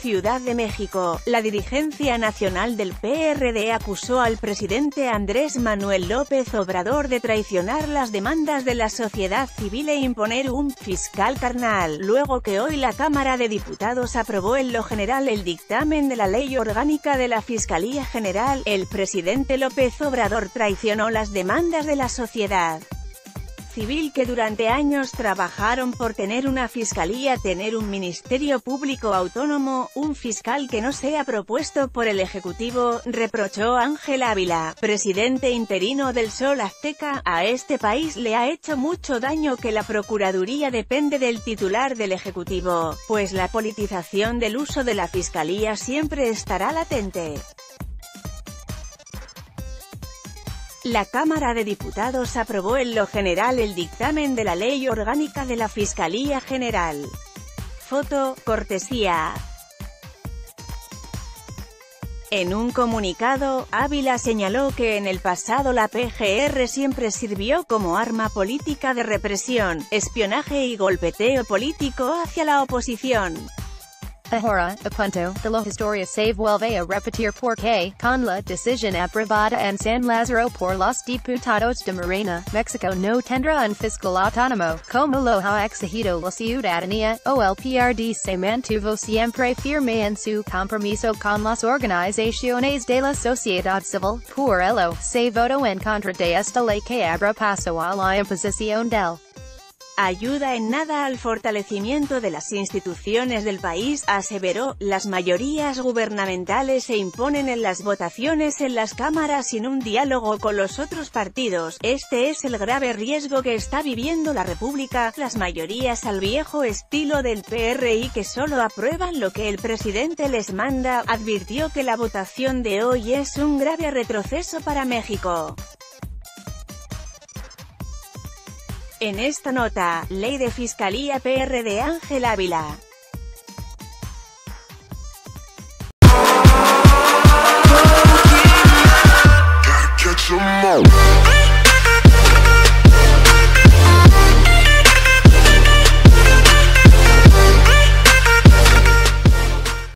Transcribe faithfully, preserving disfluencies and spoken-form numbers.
Ciudad de México, la dirigencia nacional del P R D acusó al presidente Andrés Manuel López Obrador de traicionar las demandas de la sociedad civil e imponer un fiscal carnal, luego que hoy la Cámara de Diputados aprobó en lo general el dictamen de la Ley Orgánica de la Fiscalía General, el presidente López Obrador traicionó las demandas de la sociedad civil que durante años trabajaron por tener una fiscalía, tener un ministerio público autónomo, un fiscal que no sea propuesto por el Ejecutivo, reprochó Ángel Ávila, presidente interino del Sol Azteca. A este país le ha hecho mucho daño que la Procuraduría depende del titular del Ejecutivo, pues la politización del uso de la fiscalía siempre estará latente. La Cámara de Diputados aprobó en lo general el dictamen de la Ley Orgánica de la Fiscalía General. Foto, cortesía. En un comunicado, Ávila señaló que en el pasado la P G R siempre sirvió como arma política de represión, espionaje y golpeteo político hacia la oposición. Ahora, a cuento, de la historia se vuelve a repetir porque, con la decisión aprobada en San Lázaro por los diputados de Morena, México no tendrá un fiscal autónomo, como lo ha exigido la ciudadanía, o el P R D se mantuvo siempre firme en su compromiso con las organizaciones de la sociedad civil, por ello, se votó en contra de esta ley que abra paso a la imposición del ayuda en nada al fortalecimiento de las instituciones del país, aseveró. Las mayorías gubernamentales se imponen en las votaciones en las cámaras sin un diálogo con los otros partidos. Este es el grave riesgo que está viviendo la República, las mayorías al viejo estilo del P R I que solo aprueban lo que el presidente les manda. Advirtió que la votación de hoy es un grave retroceso para México. En esta nota, Ley de Fiscalía P R D Ángel Ávila.